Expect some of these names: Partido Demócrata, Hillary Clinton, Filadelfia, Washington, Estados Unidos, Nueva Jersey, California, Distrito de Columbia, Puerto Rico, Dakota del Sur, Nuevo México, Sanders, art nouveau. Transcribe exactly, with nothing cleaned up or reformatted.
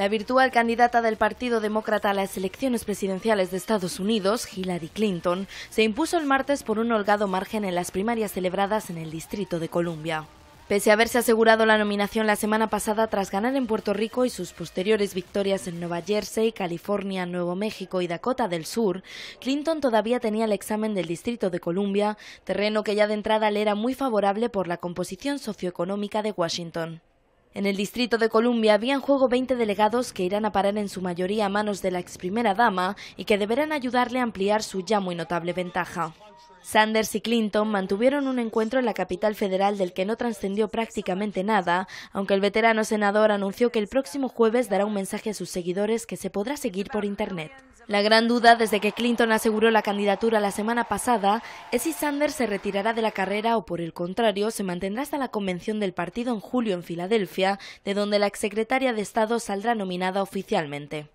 La virtual candidata del Partido Demócrata a las elecciones presidenciales de Estados Unidos, Hillary Clinton, se impuso el martes por un holgado margen en las primarias celebradas en el Distrito de Columbia. Pese a haberse asegurado la nominación la semana pasada tras ganar en Puerto Rico y sus posteriores victorias en Nueva Jersey, California, Nuevo México y Dakota del Sur, Clinton todavía tenía el examen del Distrito de Columbia, terreno que ya de entrada le era muy favorable por la composición socioeconómica de Washington. En el Distrito de Columbia había en juego veinte delegados que irán a parar en su mayoría a manos de la ex primera dama y que deberán ayudarle a ampliar su ya muy notable ventaja. Sanders y Clinton mantuvieron un encuentro en la capital federal del que no trascendió prácticamente nada, aunque el veterano senador anunció que el próximo jueves dará un mensaje a sus seguidores que se podrá seguir por Internet. La gran duda desde que Clinton aseguró la candidatura la semana pasada es si Sanders se retirará de la carrera o, por el contrario, se mantendrá hasta la convención del partido en julio en Filadelfia, de donde la exsecretaria de Estado saldrá nominada oficialmente.